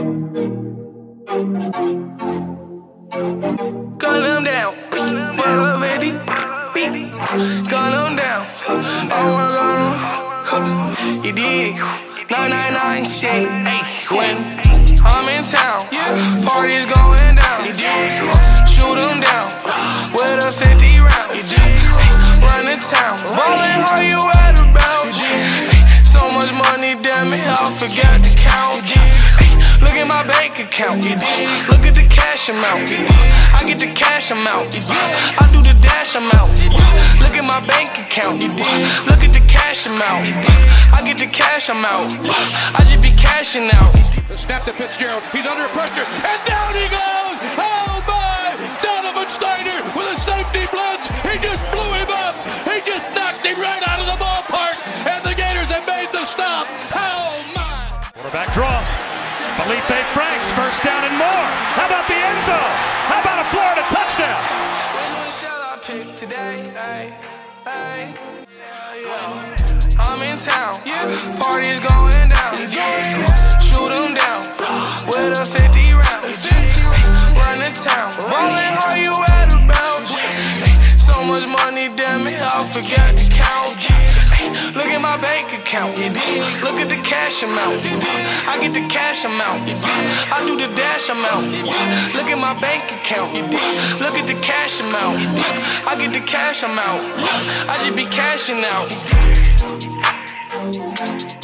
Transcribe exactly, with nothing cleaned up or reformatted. Gun him down, elevate it, gun him down. Oh, we're gonna, you dig? nine nine nine shit, ayy. When I'm in town, party's going down. Shoot him down with a fifty round. Run the town, rollin' how you at about? So much money, damn it, I forgot to count. Look at my bank account, look at the cash amount. I get the cash amount, I do the dash amount. Look at my bank account, look at the cash amount. I get the cash amount, I just be cashing out. The snap to Fitzgerald, he's under pressure, and down he goes! Oh my! Donovan Steiner with a safety blitz, he just blew him up! He just knocked him right out of the ballpark, and the Gators have made the stop! Oh my! Quarterback draw. Felipe Franks, first down and more. How about the end zone? How about a Florida touchdown? Which one shall I pick today? Ay, ay. I'm in town, party's going down. Shoot them down with a fifty round. Run the town, rollin' how you at about? So much money, damn it, I forgot to count. Look at my bank account, look at the cash amount. I get the cash amount, I do the dash amount. Look at my bank account, look at the cash amount. I get the cash amount, I just be cashing out.